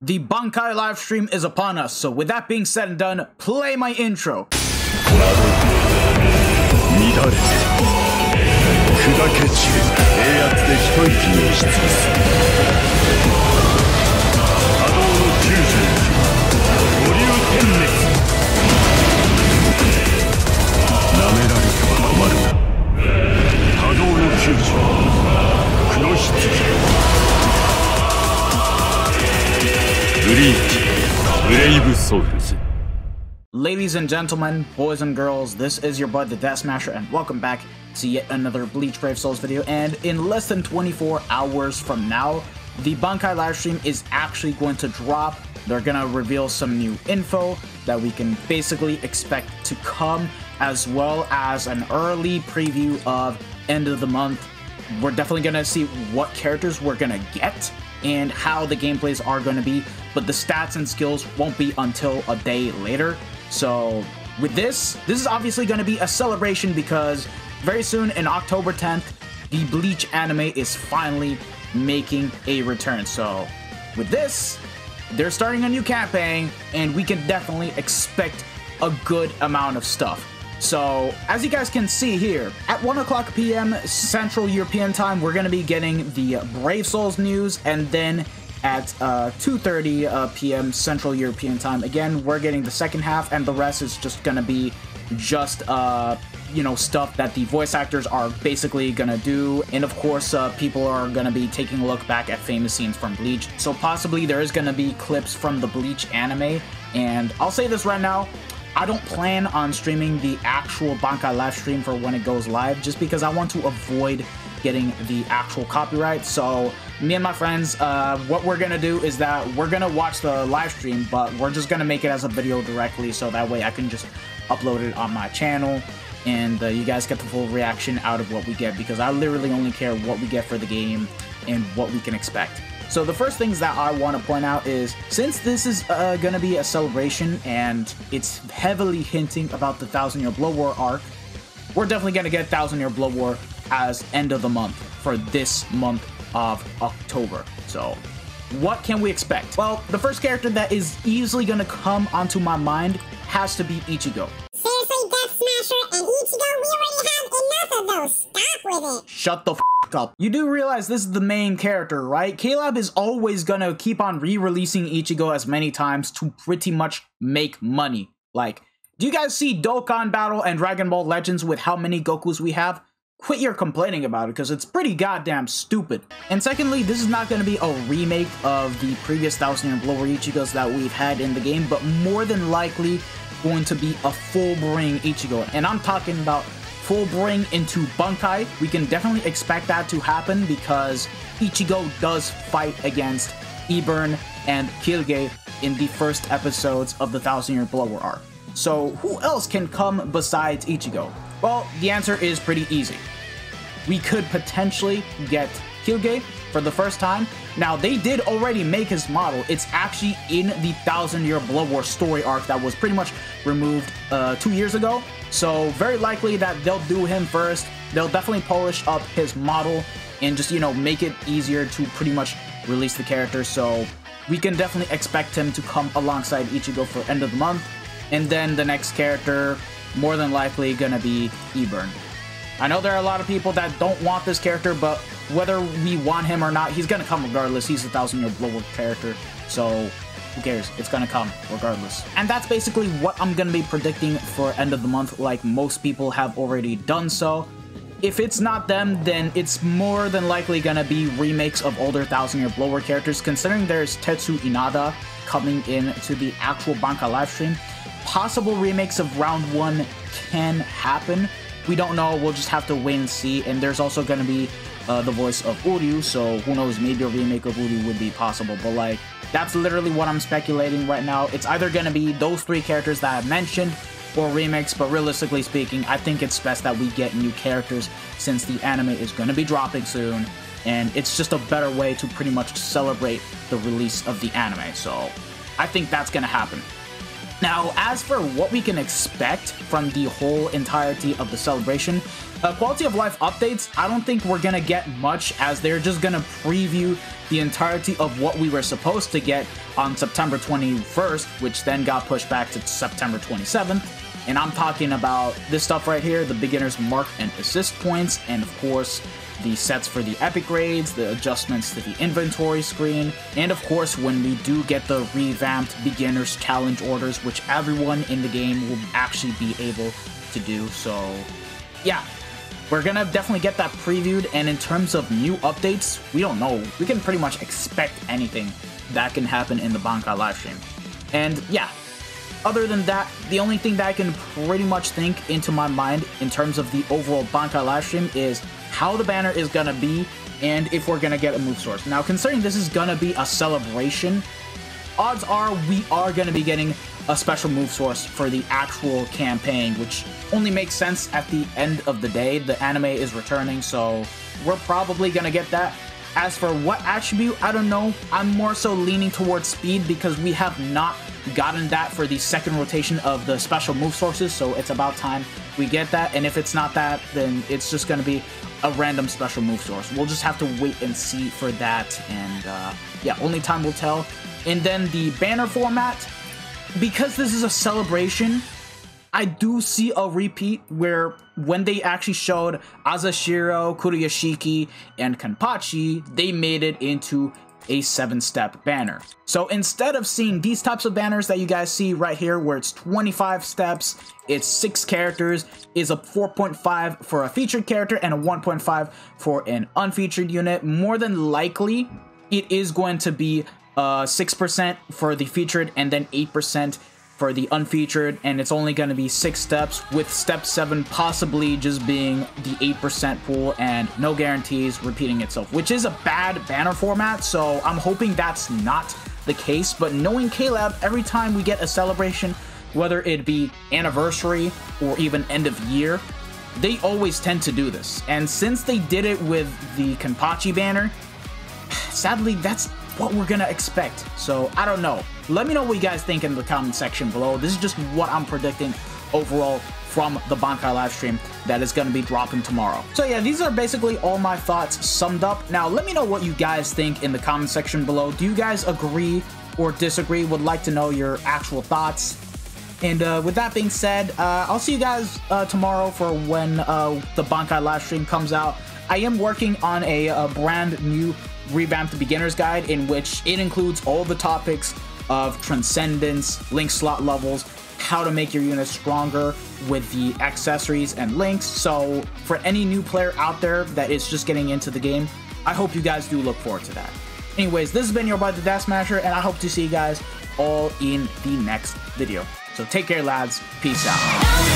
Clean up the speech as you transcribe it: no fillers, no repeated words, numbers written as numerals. The Bankai livestream is upon us, so with that being said and done, play my intro. Ladies and gentlemen, boys and girls, this is your bud, the Death Smasher, and welcome back to yet another Bleach Brave Souls video. And in less than 24 hours from now, the Bankai livestream is actually going to drop. They're going to reveal some new info that we can basically expect to come, as well as an early preview of end of the month. We're definitely going to see what characters we're going to get and how the gameplays are going to be, but the stats and skills won't be until a day later. So with this is obviously going to be a celebration, because very soon in October 10th, the Bleach anime is finally making a return. So with this, they're starting a new campaign, and we can definitely expect a good amount of stuff. So as you guys can see here, at 1:00 p.m. Central European time, we're going to be getting the Brave Souls news, and then at 2:30 p.m. Central European time, again, we're getting the second half, and the rest is just gonna be just you know, stuff that the voice actors are basically gonna do. And of course, people are gonna be taking a look back at famous scenes from Bleach, so possibly there is gonna be clips from the Bleach anime. And I'll say this right now, I don't plan on streaming the actual Bankai live stream for when it goes live, just because I want to avoid getting the actual copyright. So me and my friends, what we're gonna do is that we're gonna watch the live stream, but we're just gonna make it as a video directly, so that way I can just upload it on my channel, and you guys get the full reaction out of what we get, because I literally only care what we get for the game and what we can expect. So the first things that I want to point out is, since this is gonna be a celebration and it's heavily hinting about the Thousand-Year Blood War arc, we're definitely gonna get Thousand-Year Blood War as end of the month for this month of October. So what can we expect? Well, the first character that is easily gonna come onto my mind has to be Ichigo. Seriously, Death Smasher and Ichigo, we already have enough of those. Stop with it. Shut the f up. You do realize this is the main character, right? K-Lab is always gonna keep on re-releasing Ichigo as many times to pretty much make money. Like, do you guys see Dokkan Battle and Dragon Ball Legends with how many Gokus we have? Quit your complaining about it, because it's pretty goddamn stupid. And secondly, this is not going to be a remake of the previous Thousand-Year Blood War Ichigos that we've had in the game, but more than likely going to be a Fullbring Ichigo. And I'm talking about Fullbring into Bankai. We can definitely expect that to happen, because Ichigo does fight against Ebern and Quilge in the first episodes of the Thousand-Year Blood War arc. So who else can come besides Ichigo? Well, the answer is pretty easy. We could potentially get Quilge for the first time. Now, they did already make his model. It's actually in the Thousand-Year Blood War story arc that was pretty much removed 2 years ago. So very likely that they'll do him first. They'll definitely polish up his model and just, you know, make it easier to pretty much release the character. So we can definitely expect him to come alongside Ichigo for end of the month. And then the next character, more than likely gonna be Ebern. I know there are a lot of people that don't want this character, but whether we want him or not, he's gonna come regardless. He's a Thousand-Year Blood War character, so who cares? It's gonna come regardless. And that's basically what I'm gonna be predicting for end of the month, like most people have already done so. If it's not them, then it's more than likely gonna be remakes of older Thousand-Year Blood War characters, considering there's Tetsu Inada coming in to the actual Bankai livestream. Possible remakes of round one can happen. We don't know, we'll just have to wait and see. And there's also going to be the voice of Uryu, so who knows, maybe a remake of Uryu would be possible. But like, that's literally what I'm speculating right now. It's either going to be those three characters that I mentioned or remakes, but realistically speaking, I think it's best that we get new characters, since the anime is going to be dropping soon, and it's just a better way to pretty much celebrate the release of the anime. So I think that's going to happen. Now, as for what we can expect from the whole entirety of the celebration, quality of life updates, I don't think we're gonna get much, as they're just gonna preview the entirety of what we were supposed to get on September 21st, which then got pushed back to September 27th. And I'm talking about this stuff right here, the beginner's mark and assist points, and of course, the sets for the epic grades, the adjustments to the inventory screen, and of course when we do get the revamped beginner's challenge orders, which everyone in the game will actually be able to do. So yeah, we're gonna definitely get that previewed, and in terms of new updates, we don't know. We can pretty much expect anything that can happen in the Bankai livestream. And yeah, other than that, the only thing that I can pretty much think into my mind in terms of the overall Bankai livestream is how the banner is gonna be and if we're gonna get a move source. Now, considering this is gonna be a celebration, odds are we are gonna be getting a special move source for the actual campaign, which only makes sense at the end of the day. The anime is returning, so we're probably gonna get that. As for what attribute, I don't know. I'm more so leaning towards speed because we have not gotten that for the second rotation of the special move sources, so it's about time we get that. And if it's not that, then it's just gonna be a random special move source. We'll just have to wait and see for that, and yeah, only time will tell. And then the banner format, because this is a celebration, I do see a repeat where when they actually showed Azashiro, Kuruyashiki, and Kenpachi, they made it into a 7-step banner. So instead of seeing these types of banners that you guys see right here, where it's 25 steps, it's 6 characters, is a 4.5 for a featured character and a 1.5 for an unfeatured unit, more than likely it is going to be 6% for the featured and then 8% for the unfeatured, and it's only going to be 6 steps, with step 7 possibly just being the 8% pool and no guarantees repeating itself, which is a bad banner format, so I'm hoping that's not the case. But knowing K-Lab, every time we get a celebration, whether it be anniversary or even end of year, they always tend to do this. And since they did it with the Kenpachi banner, sadly that's what we're gonna expect. So I don't know. Let me know what you guys think in the comment section below. This is just what I'm predicting overall from the Bankai livestream that is going to be dropping tomorrow. So yeah, these are basically all my thoughts summed up. Now, let me know what you guys think in the comment section below. Do you guys agree or disagree? Would like to know your actual thoughts. And with that being said, I'll see you guys tomorrow for when the Bankai livestream comes out. I am working on a brand new revamped beginner's guide in which it includes all the topics of transcendence, link slot levels, how to make your unit stronger with the accessories and links. So for any new player out there that is just getting into the game, I hope you guys do look forward to that. Anyways, this has been your boy, the Death Smasher, and I hope to see you guys all in the next video. So take care, lads. Peace out.